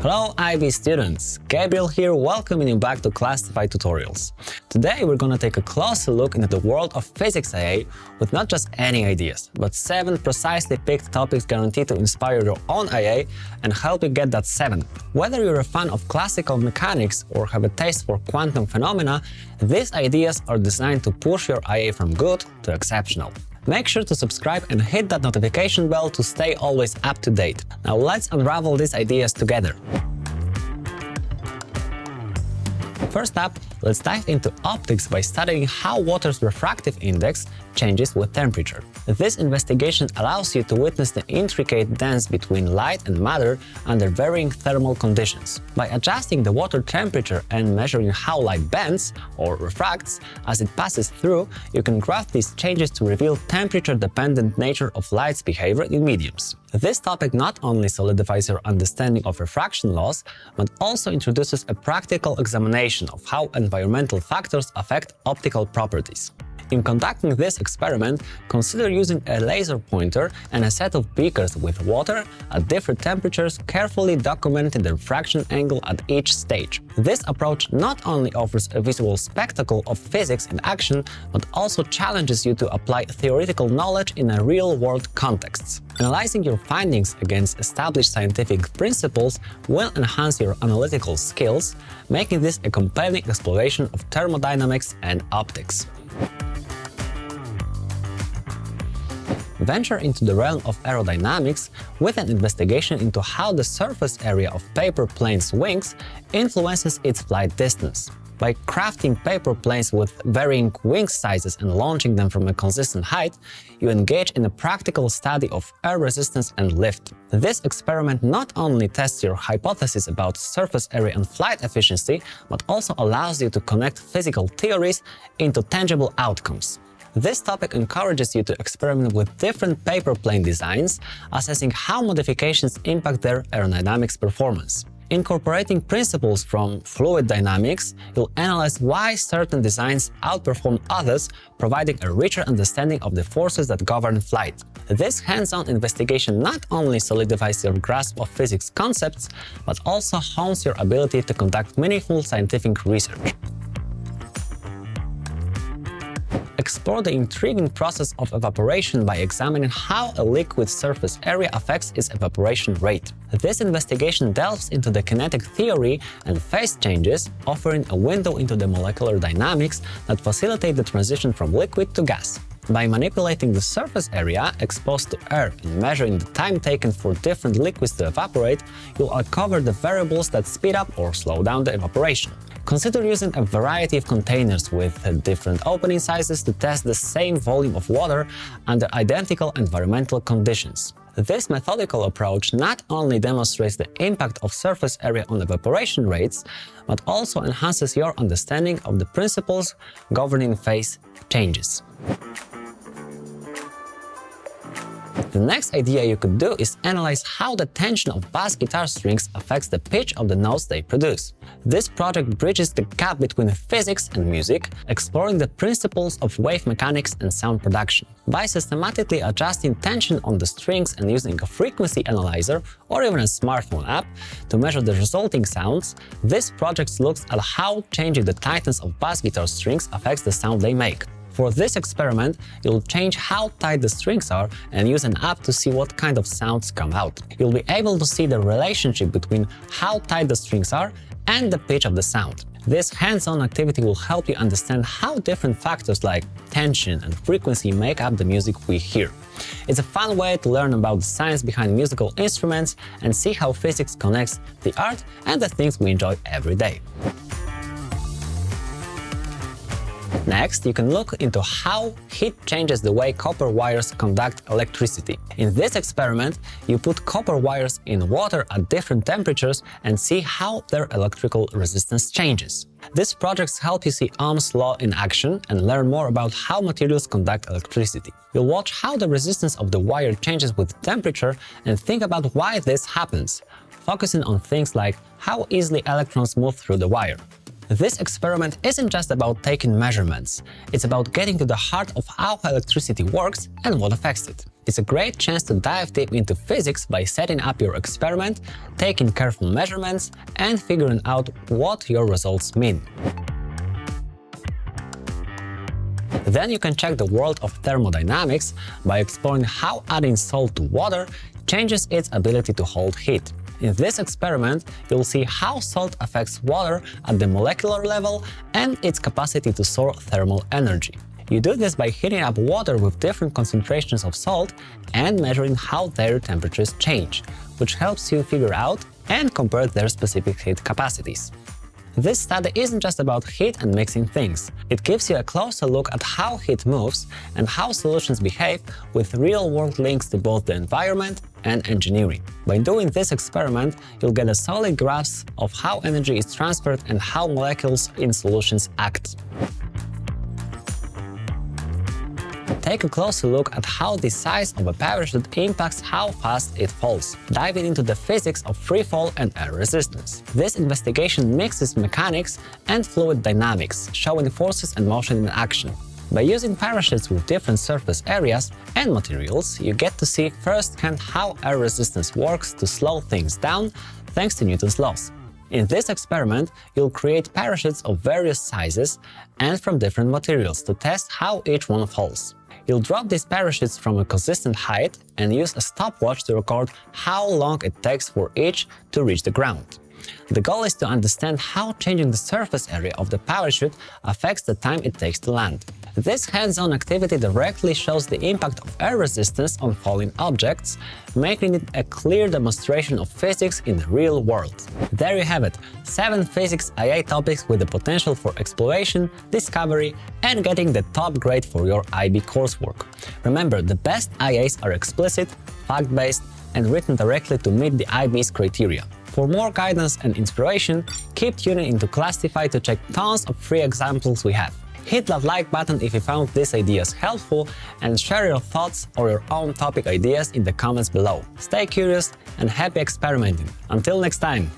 Hello IB students, Gabriel here, welcoming you back to Clastify Tutorials. Today we're gonna take a closer look into the world of Physics IA with not just any ideas, but 7 precisely picked topics guaranteed to inspire your own IA and help you get that 7. Whether you're a fan of classical mechanics or have a taste for quantum phenomena, these ideas are designed to push your IA from good to exceptional. Make sure to subscribe and hit that notification bell to stay always up to date. Now let's unravel these ideas together. First up, let's dive into optics by studying how water's refractive index changes with temperature. This investigation allows you to witness the intricate dance between light and matter under varying thermal conditions. By adjusting the water temperature and measuring how light bends, or refracts, as it passes through, you can graph these changes to reveal temperature-dependent nature of light's behavior in mediums. This topic not only solidifies your understanding of refraction laws, but also introduces a practical examination of how environmental factors affect optical properties. In conducting this experiment, consider using a laser pointer and a set of beakers with water at different temperatures, carefully documenting the refraction angle at each stage. This approach not only offers a visual spectacle of physics in action, but also challenges you to apply theoretical knowledge in a real-world context. Analyzing your findings against established scientific principles will enhance your analytical skills, making this a compelling exploration of thermodynamics and optics. Venture into the realm of aerodynamics with an investigation into how the surface area of paper planes' wings influences its flight distance. By crafting paper planes with varying wing sizes and launching them from a consistent height, you engage in a practical study of air resistance and lift. This experiment not only tests your hypothesis about surface area and flight efficiency, but also allows you to connect physical theories into tangible outcomes. This topic encourages you to experiment with different paper plane designs, assessing how modifications impact their aerodynamics performance. Incorporating principles from fluid dynamics, you'll analyze why certain designs outperform others, providing a richer understanding of the forces that govern flight. This hands-on investigation not only solidifies your grasp of physics concepts, but also hones your ability to conduct meaningful scientific research. Explore the intriguing process of evaporation by examining how a liquid's surface area affects its evaporation rate. This investigation delves into the kinetic theory and phase changes, offering a window into the molecular dynamics that facilitate the transition from liquid to gas. By manipulating the surface area exposed to air and measuring the time taken for different liquids to evaporate, you'll uncover the variables that speed up or slow down the evaporation. Consider using a variety of containers with different opening sizes to test the same volume of water under identical environmental conditions. This methodical approach not only demonstrates the impact of surface area on evaporation rates, but also enhances your understanding of the principles governing phase changes. The next idea you could do is analyze how the tension of bass guitar strings affects the pitch of the notes they produce. This project bridges the gap between physics and music, exploring the principles of wave mechanics and sound production. By systematically adjusting tension on the strings and using a frequency analyzer or even a smartphone app to measure the resulting sounds, this project looks at how changing the tightness of bass guitar strings affects the sound they make. For this experiment, you'll change how tight the strings are and use an app to see what kind of sounds come out. You'll be able to see the relationship between how tight the strings are and the pitch of the sound. This hands-on activity will help you understand how different factors like tension and frequency make up the music we hear. It's a fun way to learn about the science behind musical instruments and see how physics connects the art and the things we enjoy every day. Next, you can look into how heat changes the way copper wires conduct electricity. In this experiment, you put copper wires in water at different temperatures and see how their electrical resistance changes. These projects help you see Ohm's law in action and learn more about how materials conduct electricity. You'll watch how the resistance of the wire changes with temperature and think about why this happens, focusing on things like how easily electrons move through the wire. This experiment isn't just about taking measurements, it's about getting to the heart of how electricity works and what affects it. It's a great chance to dive deep into physics by setting up your experiment, taking careful measurements, and figuring out what your results mean. Then you can check the world of thermodynamics by exploring how adding salt to water changes its ability to hold heat. In this experiment, you'll see how salt affects water at the molecular level and its capacity to store thermal energy. You do this by heating up water with different concentrations of salt and measuring how their temperatures change, which helps you figure out and compare their specific heat capacities. This study isn't just about heat and mixing things. It gives you a closer look at how heat moves and how solutions behave, with real-world links to both the environment and engineering. By doing this experiment, you'll get a solid grasp of how energy is transferred and how molecules in solutions act. Take a closer look at how the size of a parachute impacts how fast it falls, diving into the physics of free fall and air resistance. This investigation mixes mechanics and fluid dynamics, showing forces and motion in action. By using parachutes with different surface areas and materials, you get to see firsthand how air resistance works to slow things down thanks to Newton's laws. In this experiment, you'll create parachutes of various sizes and from different materials to test how each one falls. You'll drop these parachutes from a consistent height and use a stopwatch to record how long it takes for each to reach the ground. The goal is to understand how changing the surface area of the parachute affects the time it takes to land. This hands-on activity directly shows the impact of air resistance on falling objects, making it a clear demonstration of physics in the real world. There you have it, 7 Physics IA topics with the potential for exploration, discovery, and getting the top grade for your IB coursework. Remember, the best IAs are explicit, fact-based, and written directly to meet the IB's criteria. For more guidance and inspiration, keep tuning into Clastify to check tons of free examples we have. Hit that like button if you found these ideas helpful, and share your thoughts or your own topic ideas in the comments below. Stay curious and happy experimenting! Until next time!